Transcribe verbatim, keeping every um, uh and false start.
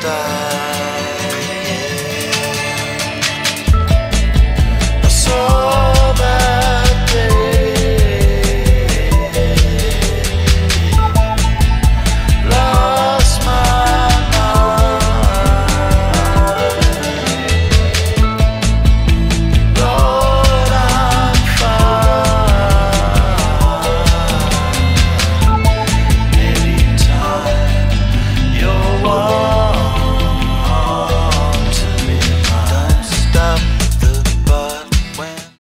Stop.